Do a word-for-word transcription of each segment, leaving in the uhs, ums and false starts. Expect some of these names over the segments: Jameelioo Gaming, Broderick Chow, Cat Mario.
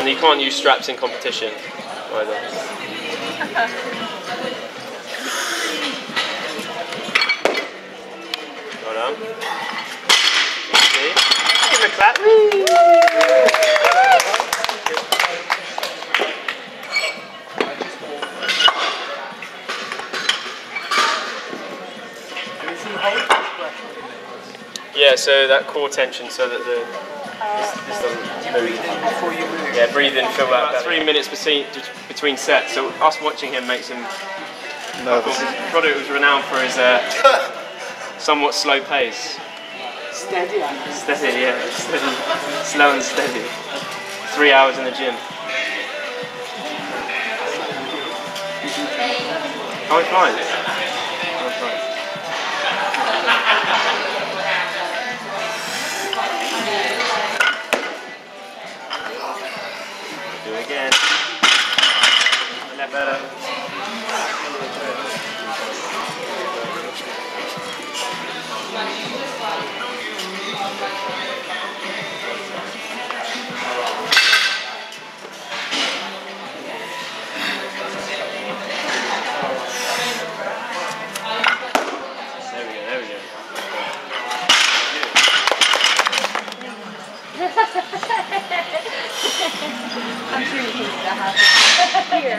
And you can't use straps in competition either. Well done. Give him a clap. Yeah, so that core tension so that the This, this doesn't move. Yeah, breathe in, feel that. About three minutes between, between sets, so us watching him makes him nervous. Broderick was renowned for his uh, somewhat slow pace. Steady, I think. Steady, yeah. Steady. Slow and steady. Three hours in the gym. How are you flying? Again. Better. There we go, there we go. I'm sure you think that happens here.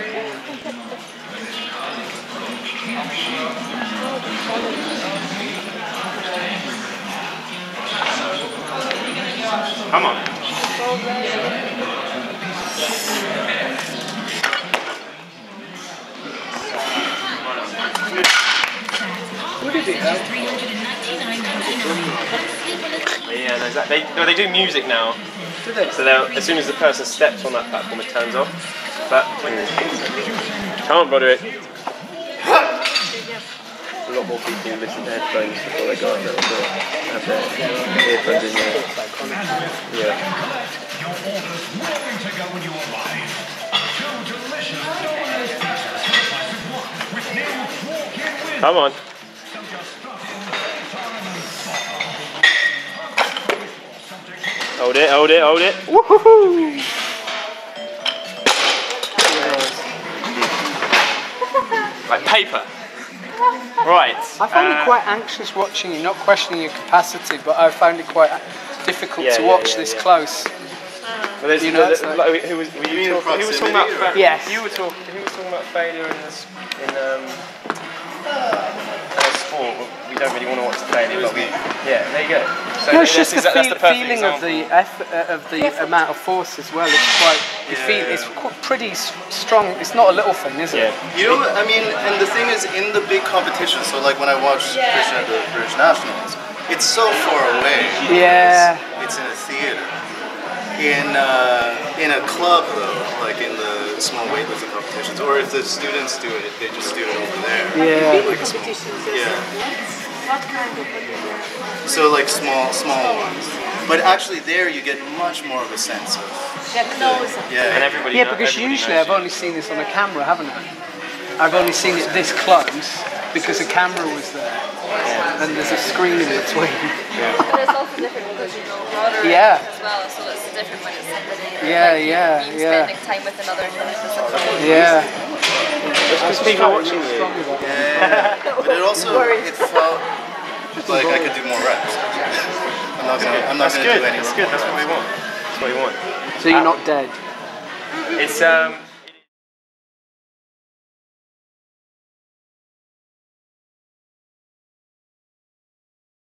Come on. What is it? Yeah, no, exactly. They, no, they do music now. So as soon as the person steps on that platform, it turns off. But mm. Come on, Broderick. A lot more people listen to headphones before they go out there. Have their earphones in there. Yeah. Come on. Hold it, hold it, hold it. Woohoo! Yes. Like paper. Right. I found uh, it quite anxious watching you, not questioning your capacity, but I found it quite difficult yeah, to watch yeah, yeah, this yeah. close. Well, there's, you know, there's, like, like, who was, were you, you talking, who was talking about? Yes. You were talking. Who was talking about failure in this? In um. Uh, sport. We don't really want to watch the failure, but we. Yeah. There you go. So no, it's just the, feel, the feeling example. of the effort, uh, of the yeah, amount of force as well. It's quite, you yeah, feel, yeah. it's quite pretty strong. It's not a little thing, is yeah. it? You know, I mean, and the thing is, in the big competitions, so like when I watched yeah. Christian at the British Nationals, it's so far away. Yeah. It's, it's in a theater. In uh, in a club though, like in the small weightlifting competitions, or if the students do it, they just do it over there. Yeah. Like competitions. Yeah. What kind of so like small, small ones, but actually there you get much more of a sense of. Yeah, yeah. And everybody. Yeah, knows, because everybody usually I've you. only seen this on a camera, haven't I? I've only seen it this close because a camera was there, yeah. and there's a screen in between. Yeah. But it's also different because you know broader yeah. as well, so it's different when it's edited. Yeah, like, yeah, you know, yeah. Spending time with another person. Yeah. Because people are watching you. Yeah. But it also it felt. Just like I could do more reps. I'm not gonna, I'm not gonna do any more. That's good. That's what we want. That's what we want. So you're um, not dead. It's um.